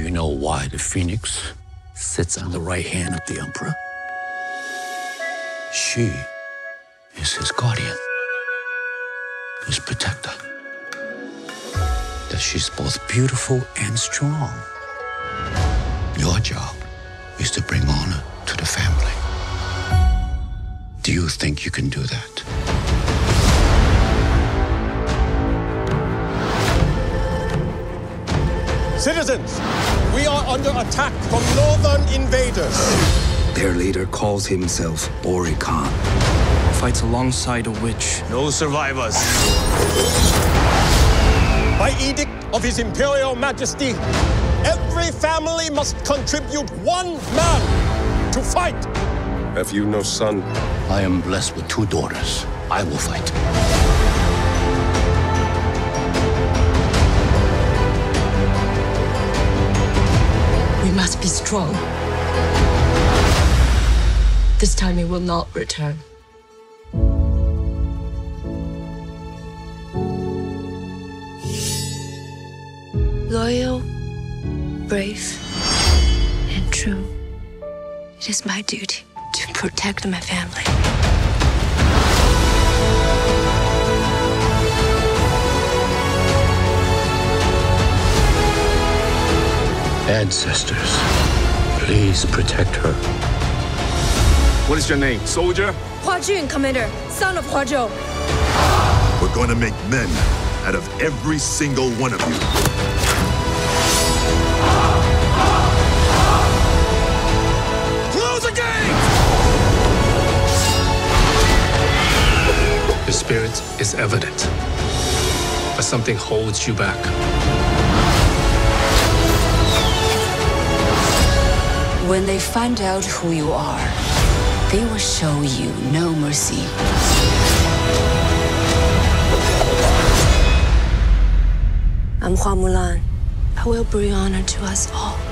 Do you know why the phoenix sits on the right hand of the emperor? She is his guardian, his protector. That she's both beautiful and strong. Your job is to bring honor to the family. Do you think you can do that? Citizens, we are under attack from northern invaders. Their leader calls himself Bori Khan. Fights alongside a witch. No survivors. By edict of His Imperial Majesty, every family must contribute one man to fight. Have you no son? I am blessed with two daughters. I will fight. We must be strong. This time he will not return. Loyal, brave, and true. It is my duty to protect my family. Ancestors, please protect her. What is your name, soldier? Hua Jun, Commander, son of Hua Zhou. We're going to make men out of every single one of you. Your spirit is evident, but something holds you back. When they find out who you are, they will show you no mercy. I'm Hua Mulan. I will bring honor to us all.